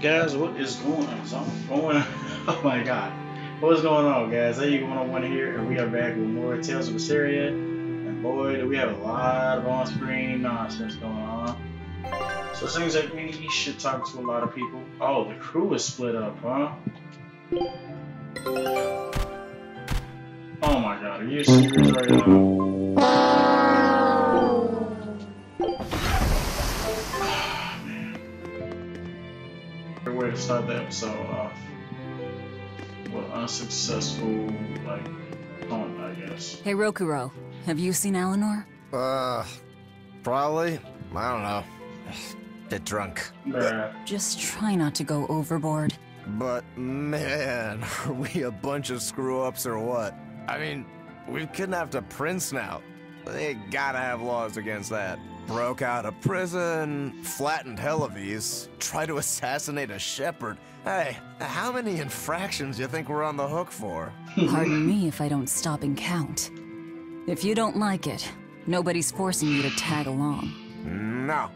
guys, what is going on? Oh my god. What is going on, guys? Hey, One here, and we are back with more Tales of Berseria. And boy, do we have a lot of on-screen nonsense going on. So it seems like we should talk to a lot of people. Oh, the crew is split up, huh? Oh my god, are you serious right now? Way to start the episode off with unsuccessful, like, hunt, I guess. Hey Rokuro, have you seen Eleanor? Probably. I don't know. Bit drunk. Yeah. Just try not to go overboard. But man, are we a bunch of screw-ups or what? I mean, we've kidnapped a prince now. They gotta have laws against that. Broke out of prison, flattened Helavis, tried to assassinate a shepherd. Hey, how many infractions do you think we're on the hook for? Pardon me if I don't stop and count. If you don't like it, nobody's forcing you to tag along. No,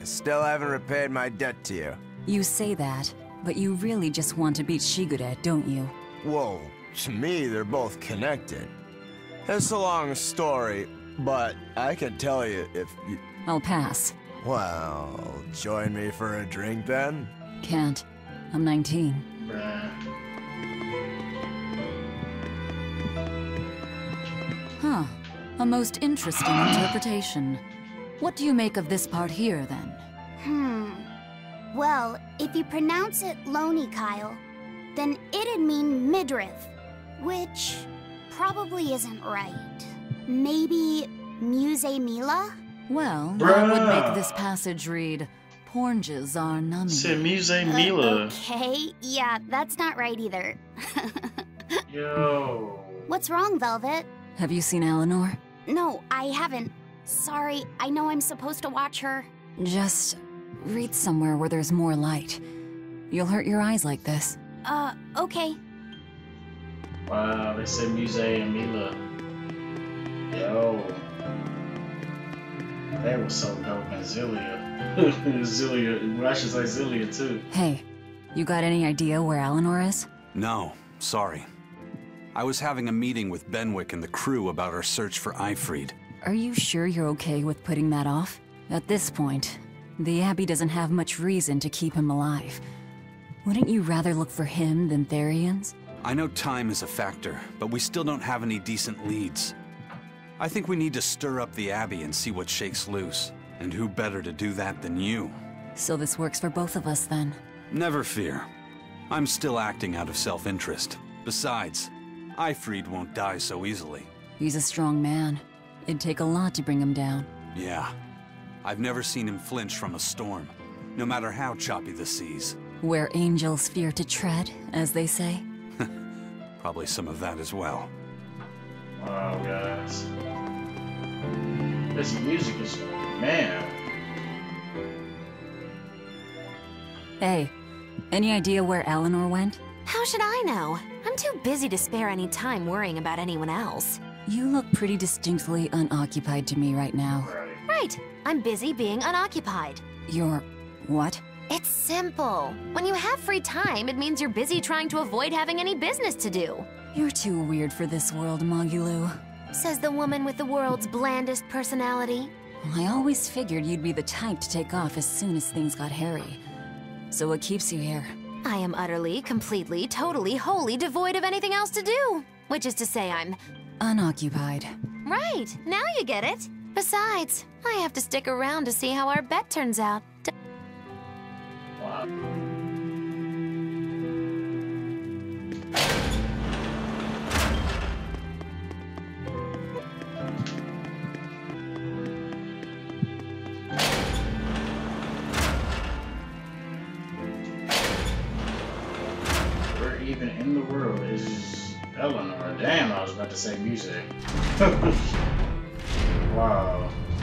I still haven't repaid my debt to you. You say that, but you really just want to beat Shigure, don't you? Whoa, to me they're both connected. It's a long story, but I can tell you if you... I'll pass. Well, join me for a drink then? Can't. I'm 19. Huh. A most interesting interpretation. What do you make of this part here then? Well, if you pronounce it Loney, Kyle, then it'd mean midriff, which probably isn't right. Maybe Muse Mila? Well, that would make this passage read, "Pornges are numbing." Say Muse Mila. Okay, yeah, that's not right either. Yo. What's wrong, Velvet? Have you seen Eleanor? No, I haven't. Sorry, I know I'm supposed to watch her. Just read somewhere where there's more light. You'll hurt your eyes like this. Okay. Wow, they said Muse Mila. Yo, that was so dope, and Zillia. Zillia, well, I should say Zillia too. Hey, you got any idea where Eleanor is? No, sorry. I was having a meeting with Benwick and the crew about our search for Aifread. Are you sure you're okay with putting that off? At this point, the Abbey doesn't have much reason to keep him alive. Wouldn't you rather look for him than Therians? I know time is a factor, but we still don't have any decent leads. I think we need to stir up the Abbey and see what shakes loose. And who better to do that than you? So this works for both of us, then? Never fear. I'm still acting out of self-interest. Besides, Aifread won't die so easily. He's a strong man. It'd take a lot to bring him down. Yeah. I've never seen him flinch from a storm, no matter how choppy the seas. Where angels fear to tread, as they say? Probably some of that as well. Wow, guys. This music is... man. Hey, any idea where Eleanor went? How should I know? I'm too busy to spare any time worrying about anyone else. You look pretty distinctly unoccupied to me right now. Right. I'm busy being unoccupied. You're... what? It's simple. When you have free time, it means you're busy trying to avoid having any business to do. You're too weird for this world, Magilou. Says the woman with the world's blandest personality. I always figured you'd be the type to take off as soon as things got hairy. So what keeps you here? I am utterly, completely, totally, wholly devoid of anything else to do. Which is to say I'm... unoccupied. Right, now you get it. Besides, I have to stick around to see how our bet turns out. Wow. To say music. Wow.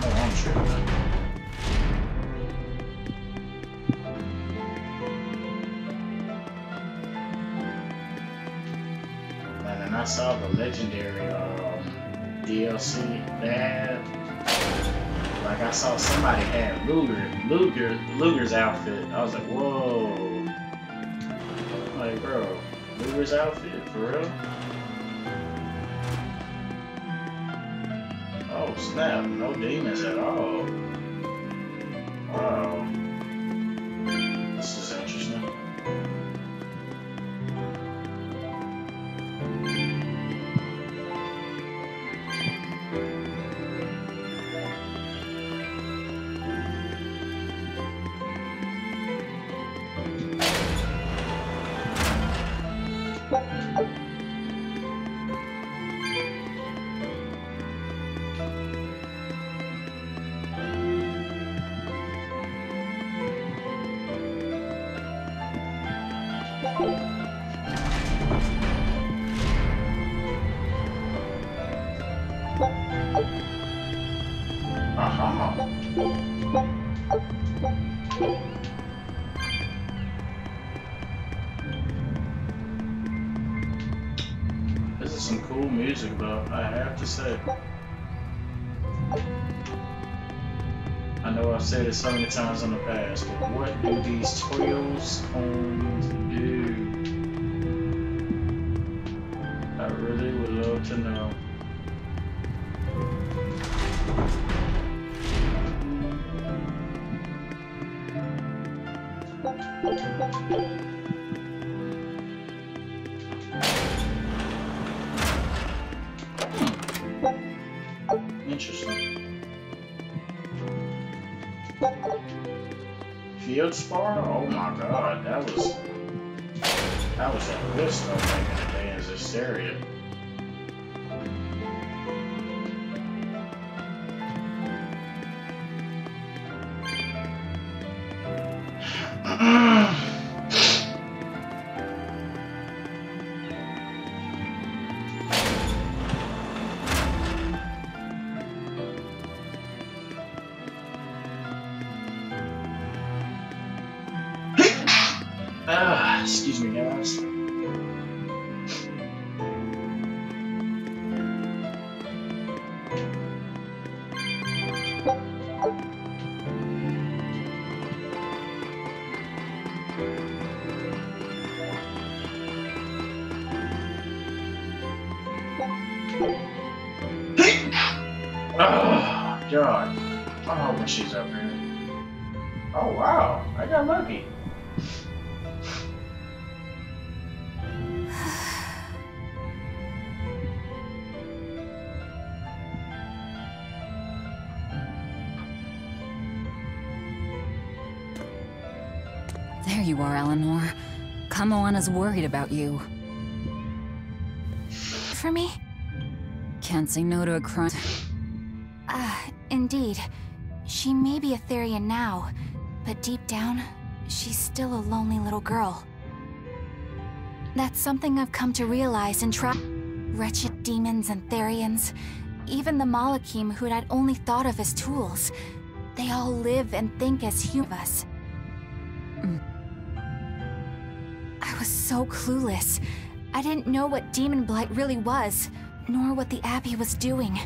No, I'm sure of that. And then I saw the legendary DLC that, like, I saw somebody had Luger's outfit. I was like, whoa. like, bro, Luger's outfit, for real? Oh snap, no demons at all. Wow. This is interesting. Say. I know I've said it so many times in the past, but what do these twirls on do? I really would love to know. Spar? Oh my god, that was a good stuff back in the day in this area. There you are, Eleanor. Kamoana's worried about you. For me? Can't say no to a crime. Indeed. She may be a Therian now, but deep down, she's still a lonely little girl. That's something I've come to realize and try. Wretched demons and Therians, even the Malachim who I'd only thought of as tools, they all live and think as humans. I was so clueless. I didn't know what demon blight really was, nor what the Abbey was doing.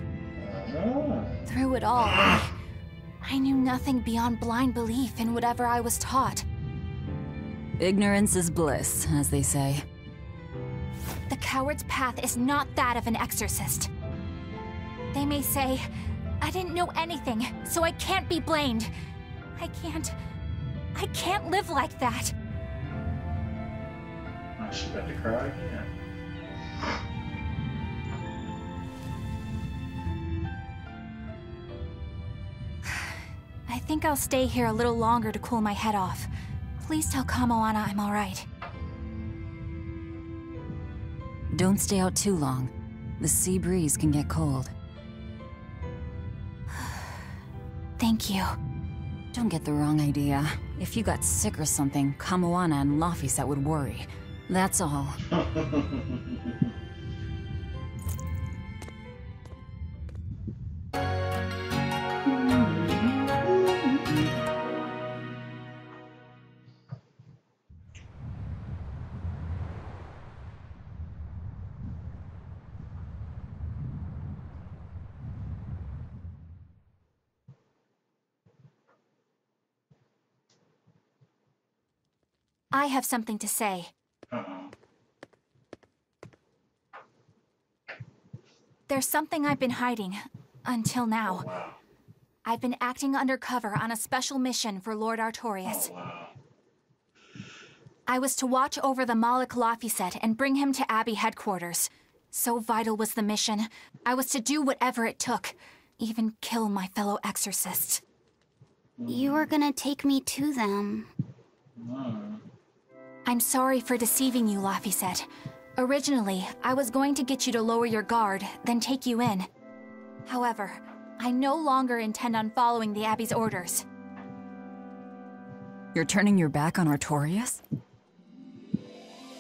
Through it all, I knew nothing beyond blind belief in whatever I was taught. Ignorance is bliss, as they say. The coward's path is not that of an exorcist. They may say, I didn't know anything, so I can't be blamed. I can't live like that. Oh, she's about to cry again. I think I'll stay here a little longer to cool my head off. Please tell Kamoana I'm all right. Don't stay out too long. The sea breeze can get cold. Thank you. Don't get the wrong idea. If you got sick or something, Kamoana and Laphicet would worry. That's all. I have something to say. There's something I've been hiding, until now. Oh, wow. I've been acting undercover on a special mission for Lord Artorius. Oh, wow. I was to watch over the Malik Lafayette and bring him to Abbey headquarters. So vital was the mission. I was to do whatever it took, even kill my fellow exorcists. You were gonna take me to them. No. I'm sorry for deceiving you, Laphicet. Originally, I was going to get you to lower your guard, then take you in. However, I no longer intend on following the Abbey's orders. You're turning your back on Artorius?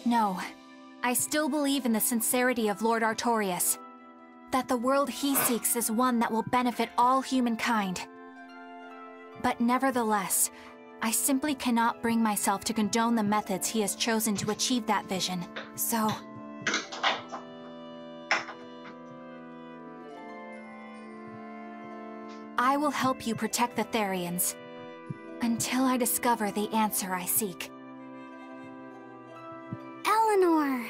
No. I still believe in the sincerity of Lord Artorius. That the world he seeks is one that will benefit all humankind. But nevertheless, I simply cannot bring myself to condone the methods he has chosen to achieve that vision, so... I will help you protect the Therians, until I discover the answer I seek. Eleanor!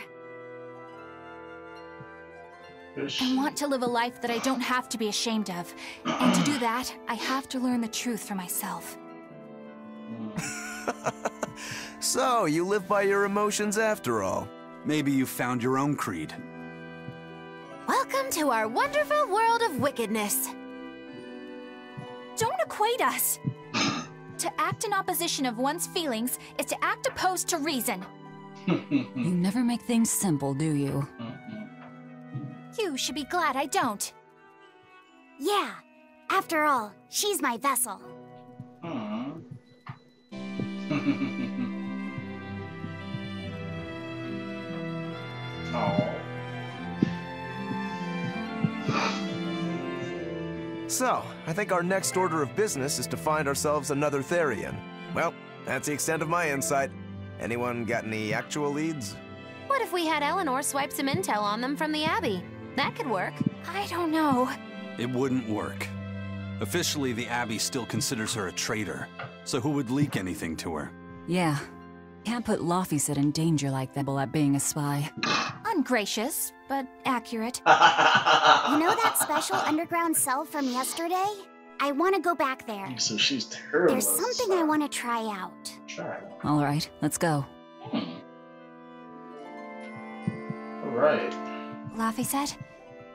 I want to live a life that I don't have to be ashamed of, and to do that, I have to learn the truth for myself. So, you live by your emotions after all. Maybe you found your own creed. Welcome to our wonderful world of wickedness. Don't equate us. To act in opposition of one's feelings is to act opposed to reason. You never make things simple, do you? You should be glad I don't. Yeah, after all, she's my vessel. So, I think our next order of business is to find ourselves another Therian. Well, that's the extent of my insight. Anyone got any actual leads? What if we had Eleanor swipe some intel on them from the Abbey? That could work. I don't know. It wouldn't work. Officially, the Abbey still considers her a traitor. So who would leak anything to her? Yeah. Can't put Laphicet in danger like that at being a spy. Ungracious, but accurate. You know that special underground cell from yesterday? I want to go back there. So she's terrible. There's something I want to try out. All right, let's go. All right. Laphicet,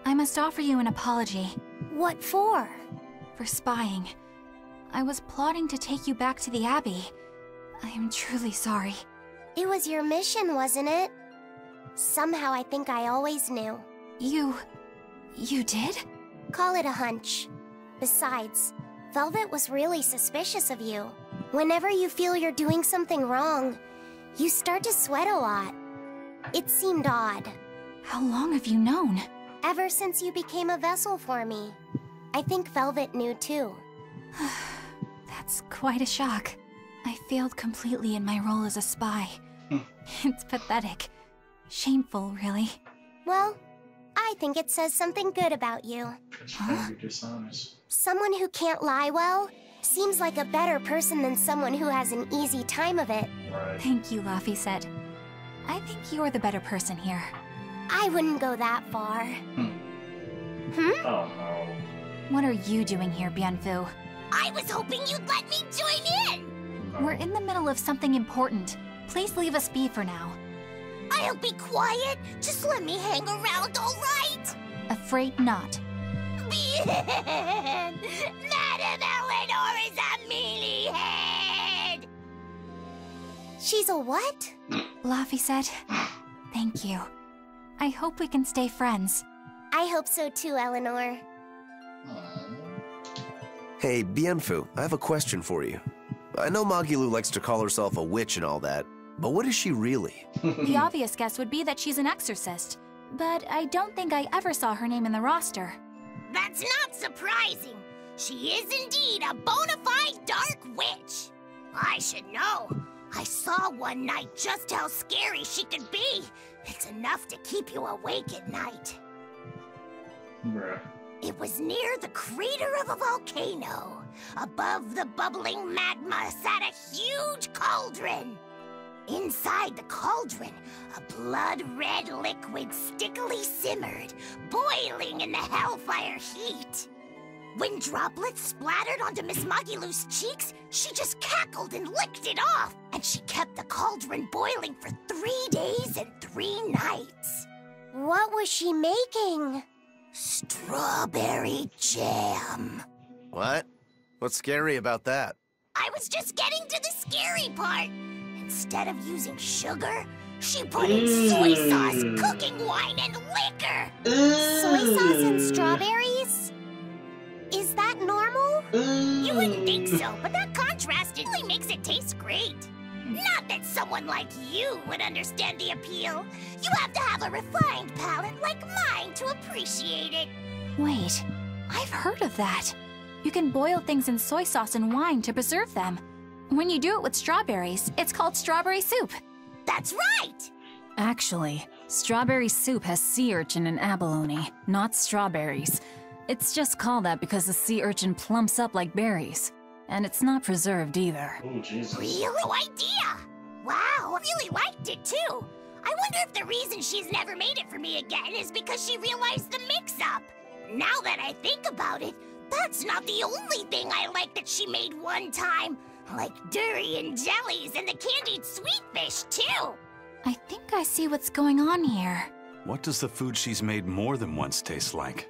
I must offer you an apology. What for? For spying. I was plotting to take you back to the Abbey. I am truly sorry. It was your mission, wasn't it? Somehow I think I always knew. You did? Call it a hunch. Besides, Velvet was really suspicious of you. Whenever you feel you're doing something wrong, you start to sweat a lot. It seemed odd. How long have you known? Ever since you became a vessel for me. I think Velvet knew too. That's quite a shock. I failed completely in my role as a spy. It's pathetic. Shameful, really. Well, I think it says something good about you. Huh? Someone who can't lie well seems like a better person than someone who has an easy time of it. Right. Thank you, Laphicet. I think you're the better person here. I wouldn't go that far. Oh, no. What are you doing here, Bienfu? I was hoping you'd let me join in! We're in the middle of something important. Please leave us be for now. I'll be quiet. Just let me hang around, all right? Afraid not. Madam Eleanor is a mealy head! She's a what? Laphicet, thank you. I hope we can stay friends. I hope so too, Eleanor. Hey, Bienfu, I have a question for you. I know Magilou likes to call herself a witch and all that, but what is she really? The obvious guess would be that she's an exorcist, but I don't think I ever saw her name in the roster. That's not surprising. She is indeed a bona fide dark witch. I should know. I saw one night just how scary she could be. It's enough to keep you awake at night. Bruh. It was near the crater of a volcano. Above the bubbling magma sat a huge cauldron. Inside the cauldron, a blood-red liquid stickily simmered, boiling in the hellfire heat. When droplets splattered onto Miss Magilou's cheeks, she just cackled and licked it off. And she kept the cauldron boiling for 3 days and 3 nights. What was she making? Strawberry jam. What? What's scary about that? I was just getting to the scary part. Instead of using sugar, she put in soy sauce, cooking wine, and liquor. Soy sauce and strawberries? Is that normal? You wouldn't think so, but that contrast really makes it taste great. Not that someone like you would understand the appeal. You have to have a refined palate like mine to appreciate it. Wait, I've heard of that. You can boil things in soy sauce and wine to preserve them. When you do it with strawberries, it's called strawberry soup. That's right! Actually, strawberry soup has sea urchin and abalone, not strawberries. It's just called that because the sea urchin plumps up like berries. And it's not preserved either. Oh, Jesus. Real idea! Wow, I really liked it too. I wonder if the reason she's never made it for me again is because she realized the mix-up. Now that I think about it, that's not the only thing I like that she made one time. Like durian jellies and the candied sweetfish too. I think I see what's going on here. What does the food she's made more than once taste like?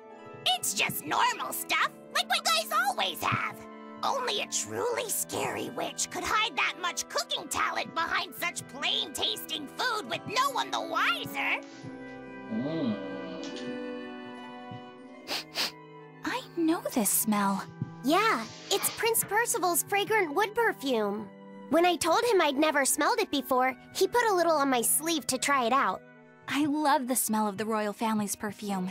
It's just normal stuff, like what guys always have. Only a truly scary witch could hide that much cooking talent behind such plain-tasting food with no one the wiser. I know this smell. Yeah, it's Prince Percival's fragrant wood perfume. When I told him I'd never smelled it before, he put a little on my sleeve to try it out. I love the smell of the royal family's perfume.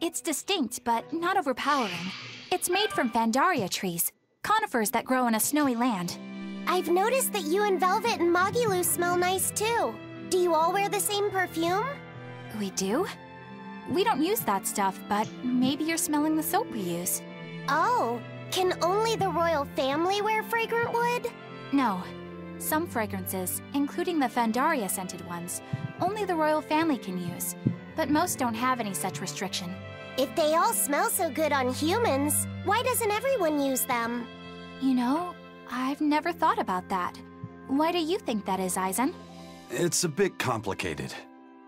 It's distinct, but not overpowering. It's made from Fandaria trees, conifers that grow in a snowy land. I've noticed that you and Velvet and Magilou smell nice too. Do you all wear the same perfume? We do. We don't use that stuff, but maybe you're smelling the soap we use. Oh, can only the royal family wear fragrant wood? No. Some fragrances, including the Fandaria-scented ones, only the royal family can use, but most don't have any such restriction. If they all smell so good on humans, why doesn't everyone use them? You know, I've never thought about that. Why do you think that is, Eizen? It's a bit complicated.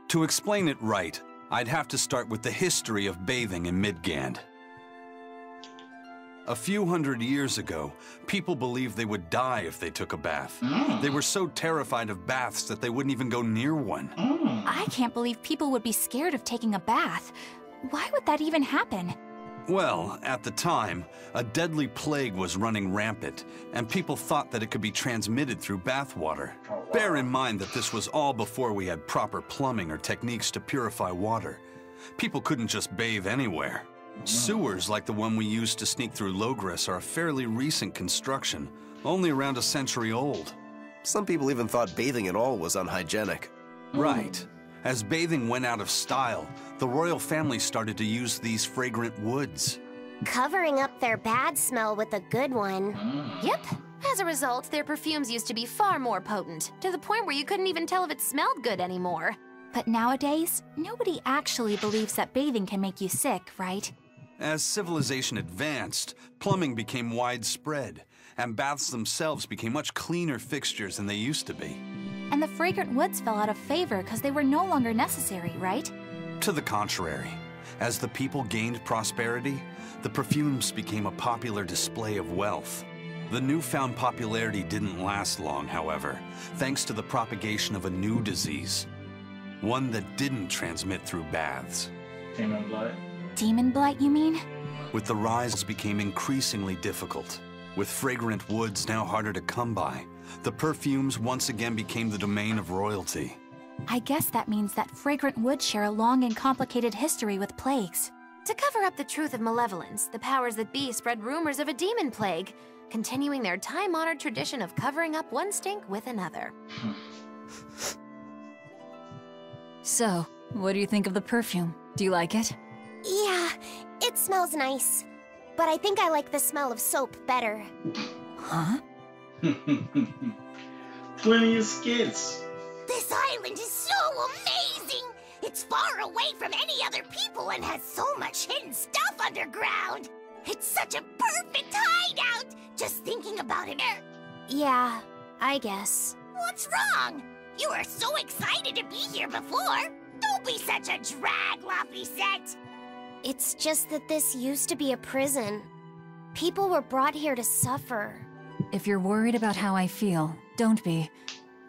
To explain it right, I'd have to start with the history of bathing in Midgard. A few hundred years ago, people believed they would die if they took a bath. They were so terrified of baths that they wouldn't even go near one. I can't believe people would be scared of taking a bath. Why would that even happen? Well, at the time, a deadly plague was running rampant, and people thought that it could be transmitted through bathwater. Bear in mind that this was all before we had proper plumbing or techniques to purify water. People couldn't just bathe anywhere. Sewers like the one we used to sneak through Loegres are a fairly recent construction, only around a century old. Some people even thought bathing at all was unhygienic. Right. As bathing went out of style, the royal family started to use these fragrant woods. Covering up their bad smell with a good one. Yep. As a result, their perfumes used to be far more potent, to the point where you couldn't even tell if it smelled good anymore. But nowadays, nobody actually believes that bathing can make you sick, right? As civilization advanced, plumbing became widespread, and baths themselves became much cleaner fixtures than they used to be. And the fragrant woods fell out of favor because they were no longer necessary, right? To the contrary. As the people gained prosperity, the perfumes became a popular display of wealth. The newfound popularity didn't last long, however, thanks to the propagation of a new disease. One that didn't transmit through baths. Demon blight? Demon blight, you mean? With the rise, it became increasingly difficult. With fragrant woods now harder to come by, the perfumes once again became the domain of royalty. I guess that means that fragrant woods share a long and complicated history with plagues. To cover up the truth of malevolence, the powers that be spread rumors of a demon plague, continuing their time-honored tradition of covering up one stink with another. So, what do you think of the perfume? Do you like it? Yeah, it smells nice. But I think I like the smell of soap better. Huh? Plenty of skits. island is so amazing! It's far away from any other people and has so much hidden stuff underground! It's such a perfect hideout! Just thinking about it... yeah, I guess. What's wrong? You were so excited to be here before! Don't be such a drag, Laphicet! It's just that this used to be a prison. People were brought here to suffer. If you're worried about how I feel, don't be.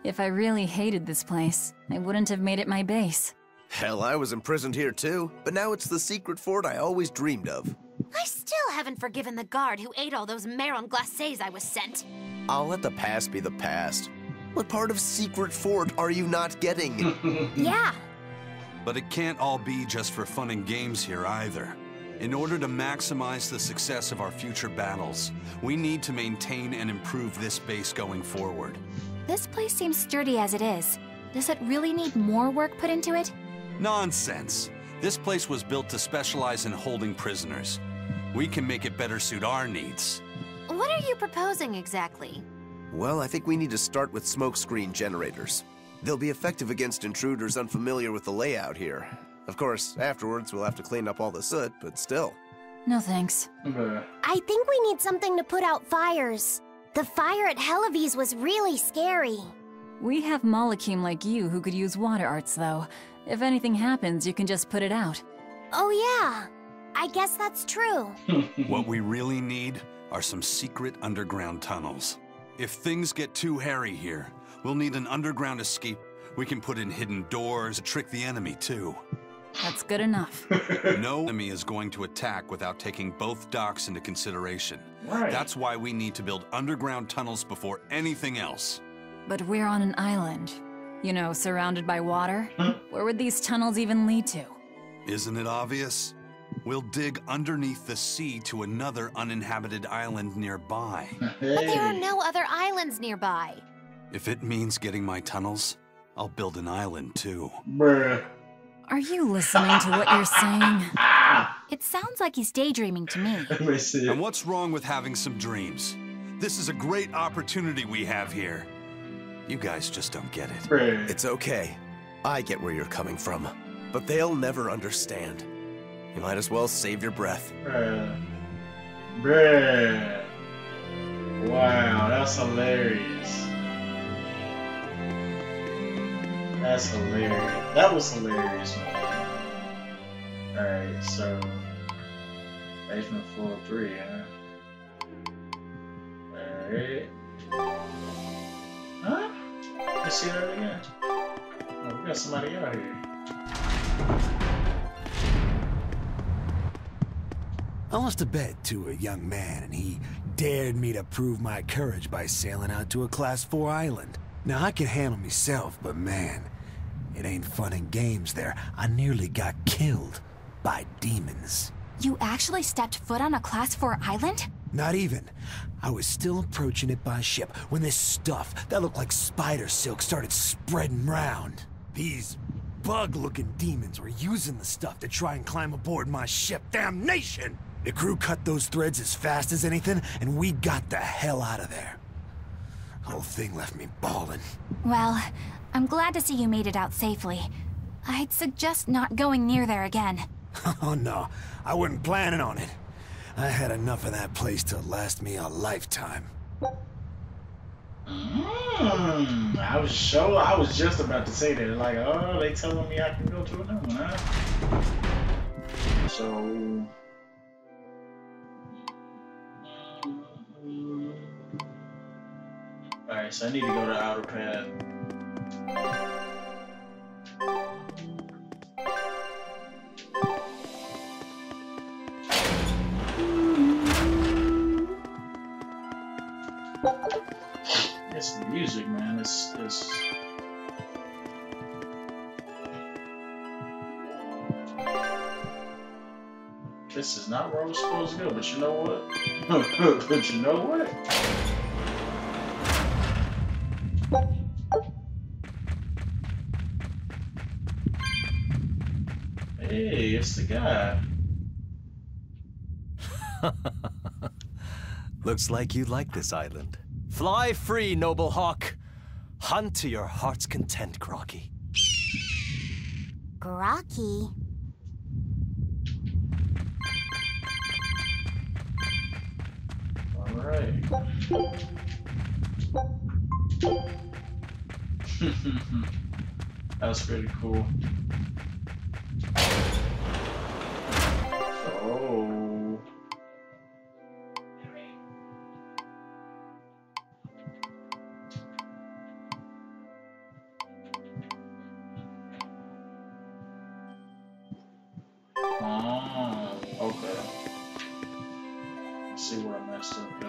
If I really hated this place, I wouldn't have made it my base. Hell, I was imprisoned here too, but now it's the secret fort I always dreamed of. I still haven't forgiven the guard who ate all those marron glacés I was sent. I'll let the past be the past. What part of secret fort are you not getting? Yeah. But it can't all be just for fun and games here either. In order to maximize the success of our future battles, we need to maintain and improve this base going forward. This place seems sturdy as it is. Does it really need more work put into it? Nonsense. This place was built to specialize in holding prisoners. We can make it better suit our needs. What are you proposing exactly? Well, I think we need to start with smokescreen generators. They'll be effective against intruders unfamiliar with the layout here. Of course, afterwards we'll have to clean up all the soot, but still. No thanks. I think we need something to put out fires. The fire at Helavi's was really scary. We have Malachim like you who could use water arts, though. If anything happens, you can just put it out. Oh yeah, I guess that's true. What we really need are some secret underground tunnels. If things get too hairy here, we'll need an underground escape. We can put in hidden doors to trick the enemy, too. That's good enough. No enemy is going to attack without taking both docks into consideration. Right. That's why we need to build underground tunnels before anything else. But we're on an island. You know, surrounded by water. Huh? Where would these tunnels even lead to? Isn't it obvious? We'll dig underneath the sea to another uninhabited island nearby. Hey. But there are no other islands nearby. If it means getting my tunnels, I'll build an island too. Bruh. Are you listening to what you're saying? It sounds like he's daydreaming to me. And what's wrong with having some dreams? This is a great opportunity we have here. You guys just don't get it. Bruh. It's okay. I get where you're coming from, but they'll never understand. You might as well save your breath. Bruh. Bruh. Wow, that's hilarious. That's hilarious. That was hilarious. Alright, so... basement floor 3, huh? Alright. Huh? Let's see that again. Oh, we got somebody out here. I lost a bet to a young man, and he dared me to prove my courage by sailing out to a Class 4 island. Now, I can handle myself, but man, it ain't fun and games there. I nearly got killed by demons. You actually stepped foot on a Class 4 island? Not even. I was still approaching it by ship when this stuff that looked like spider silk started spreading round. These bug-looking demons were using the stuff to try and climb aboard my ship. Damnation! The crew cut those threads as fast as anything, and we got the hell out of there. Whole thing left me bawling. Well, I'm glad to see you made it out safely. I'd suggest not going near there again. Oh no, I wasn't planning on it. I had enough of that place to last me a lifetime. I was just about to say that. Like, oh, they telling me I can go to another one, huh? So... alright, so I need to go to outer pad. It's the music, man. It's... this is not where we're supposed to go, but you know what? But you know what? Hey, it's the guy. Looks like you like this island. Fly free, noble hawk. Hunt to your heart's content, Crocky. Crocky? All right. That was pretty cool. Oh. Oh, okay. Let's see where I messed up there.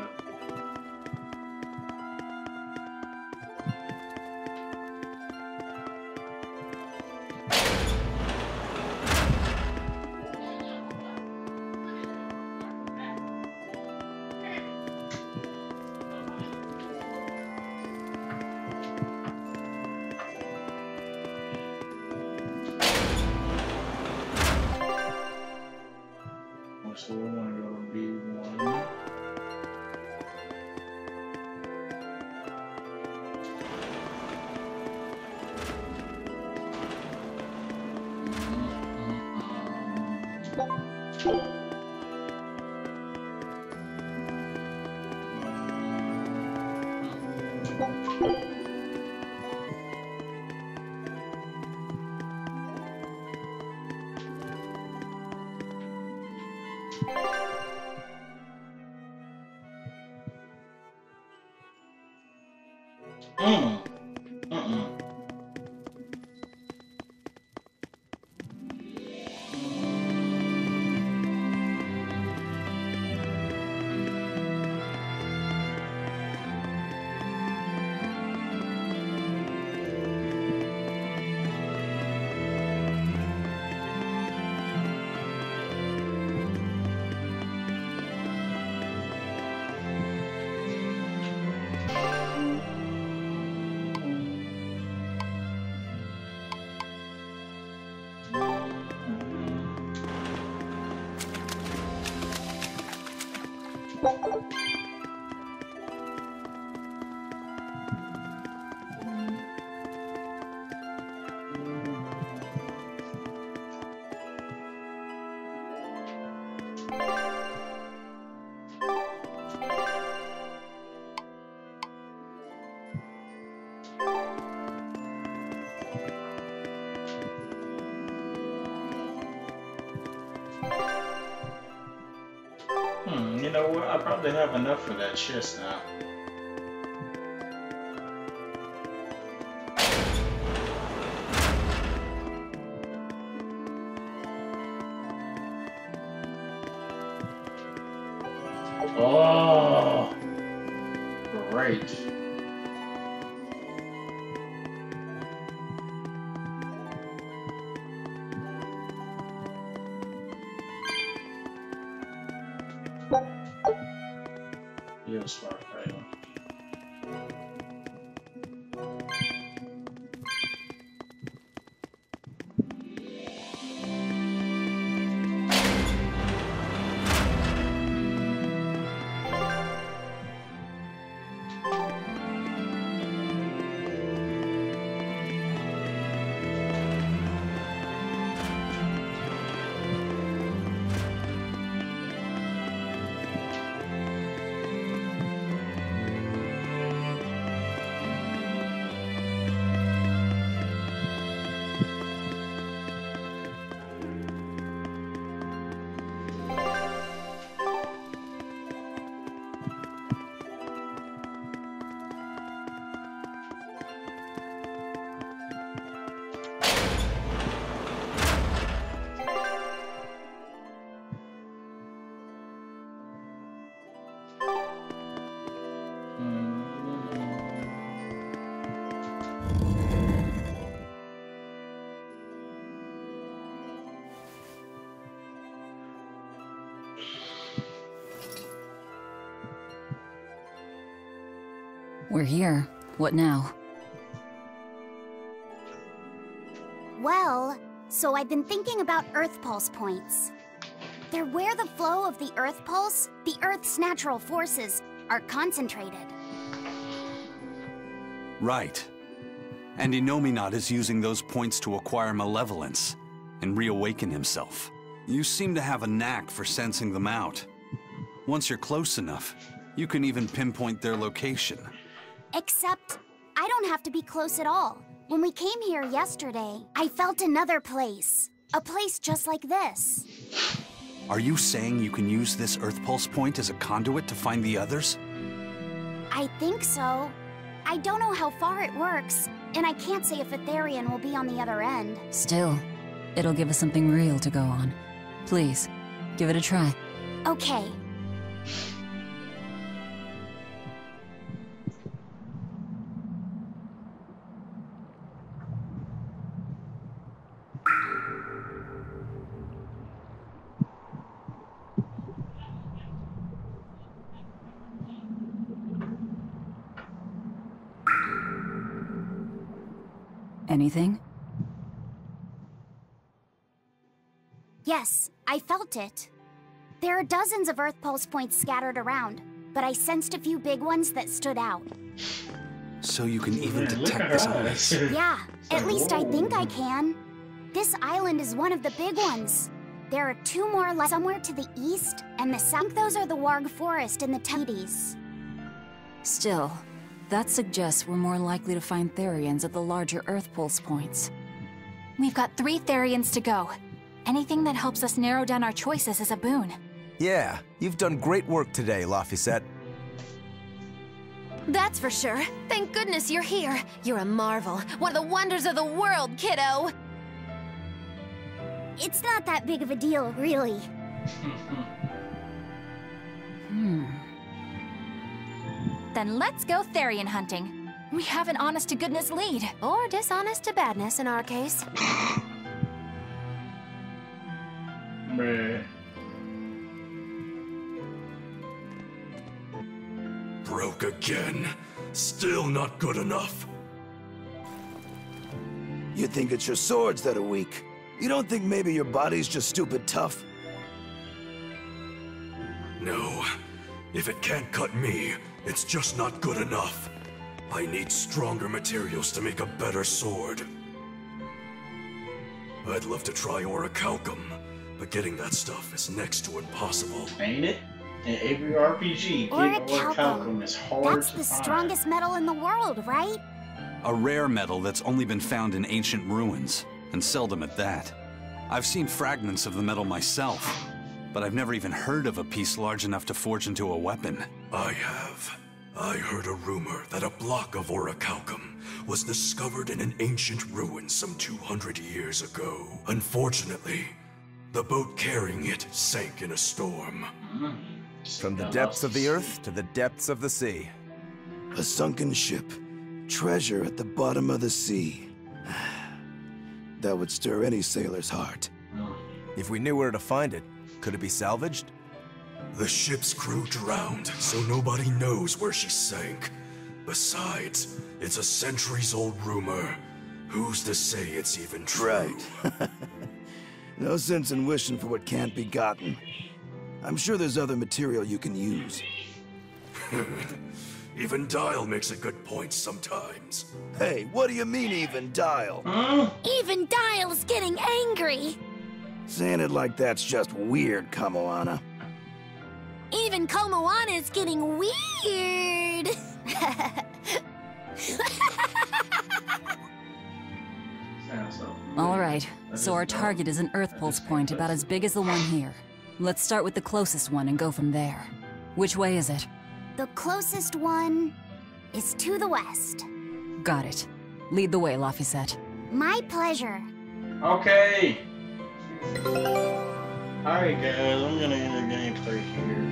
I probably have enough for that chest now. Oh, great. We're here. What now? Well, so I've been thinking about Earth Pulse points. They're where the flow of the Earth Pulse, the Earth's natural forces, are concentrated. Right. And Innominat is using those points to acquire malevolence and reawaken himself. You seem to have a knack for sensing them out. Once you're close enough, you can even pinpoint their location. Except, I don't have to be close at all. When we came here yesterday, I felt another place. A place just like this. Are you saying you can use this Earth Pulse point as a conduit to find the others? I think so. I don't know how far it works, and I can't say if Etherian will be on the other end. Still, it'll give us something real to go on. Please, give it a try. Okay. Anything? Yes, I felt it. There are dozens of Earth Pulse points scattered around, but I sensed a few big ones that stood out. So you can even detect this island? Yeah, at least I think I can. This island is one of the big ones. There are two more left somewhere to the east and the south. Those are the Warg Forest and the Tedes. Still, that suggests we're more likely to find Therians at the larger Earth Pulse points. We've got 3 Therians to go. Anything that helps us narrow down our choices is a boon. Yeah, you've done great work today, Laphicet. That's for sure. Thank goodness you're here. You're a marvel. One of the wonders of the world, kiddo! It's not that big of a deal, really. Then let's go Therian hunting. We have an honest-to-goodness lead. Or dishonest-to-badness in our case. Broke again. Still not good enough. You think it's your swords that are weak? You don't think maybe your body's just stupid tough? No. If it can't cut me, it's just not good enough. I need stronger materials to make a better sword. I'd love to try Orichalcum. But getting that stuff is next to impossible. Ain't it? In every RPG, Orichalcum is hard to find. That's the strongest metal in the world, right? A rare metal that's only been found in ancient ruins, and seldom at that. I've seen fragments of the metal myself, but I've never even heard of a piece large enough to forge into a weapon. I have. I heard a rumor that a block of Orichalcum was discovered in an ancient ruin some 200 years ago. Unfortunately, the boat carrying it sank in a storm. From the depths of the earth to the depths of the sea. A sunken ship. Treasure at the bottom of the sea. That would stir any sailor's heart. If we knew where to find it, could it be salvaged? The ship's crew drowned, so nobody knows where she sank. Besides, it's a centuries-old rumor. Who's to say it's even true? Right. No sense in wishing for what can't be gotten. I'm sure there's other material you can use. Even Dyle makes a good point sometimes. Hey, what do you mean, even Dyle? Huh? Even Dyle's getting angry! Saying it like that's just weird, Kamoana. Even Kamoana's getting weird! All right, so our target is an Earth Pulse point about as big as the one here. Let's start with the closest one and go from there. Which way is it? The closest one is to the west. Got it. Lead the way, Laphicet. My pleasure. Okay. Alright guys, I'm gonna end the gameplay here.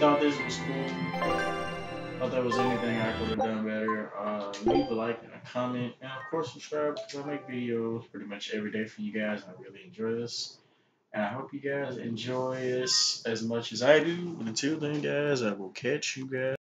Thought this was cool. Thought there was anything I could have done better, leave a like and a comment, and of course subscribe because I make videos pretty much every day for you guys, and I really enjoy this, and I hope you guys enjoy this as much as I do, but until then guys, I will catch you guys.